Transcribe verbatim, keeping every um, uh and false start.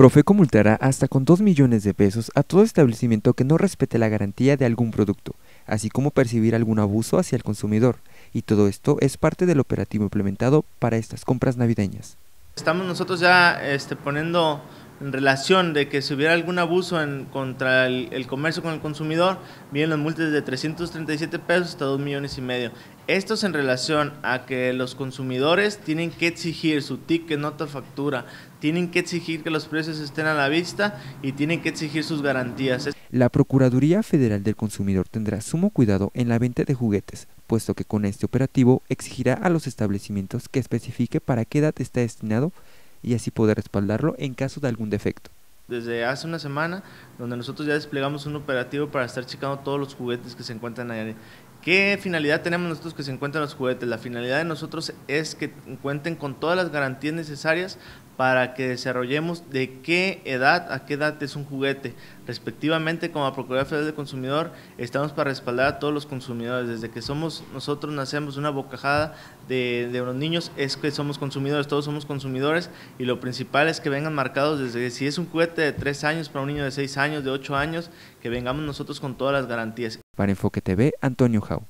Profeco multará hasta con dos millones de pesos a todo establecimiento que no respete la garantía de algún producto, así como percibir algún abuso hacia el consumidor, y todo esto es parte del operativo implementado para estas compras navideñas. Estamos nosotros ya este, poniendo en relación de que si hubiera algún abuso en, contra el, el comercio con el consumidor, vienen las multas de trescientos treinta y siete pesos hasta dos millones y medio. Esto es en relación a que los consumidores tienen que exigir su ticket, nota, factura, tienen que exigir que los precios estén a la vista y tienen que exigir sus garantías. La Procuraduría Federal del Consumidor tendrá sumo cuidado en la venta de juguetes, puesto que con este operativo exigirá a los establecimientos que especifique para qué edad está destinado y así poder respaldarlo en caso de algún defecto. Desde hace una semana, donde nosotros ya desplegamos un operativo para estar checando todos los juguetes que se encuentran ahí. ¿Qué finalidad tenemos nosotros que se encuentran los juguetes? La finalidad de nosotros es que cuenten con todas las garantías necesarias para que desarrollemos de qué edad a qué edad es un juguete. Respectivamente, como Procuraduría Federal del Consumidor, estamos para respaldar a todos los consumidores. Desde que somos nosotros nacemos una bocajada de, de los niños, es que somos consumidores, todos somos consumidores, y lo principal es que vengan marcados desde si es un juguete de tres años para un niño de seis años, de ocho años, que vengamos nosotros con todas las garantías. Para Enfoque T V, Antonio Hau.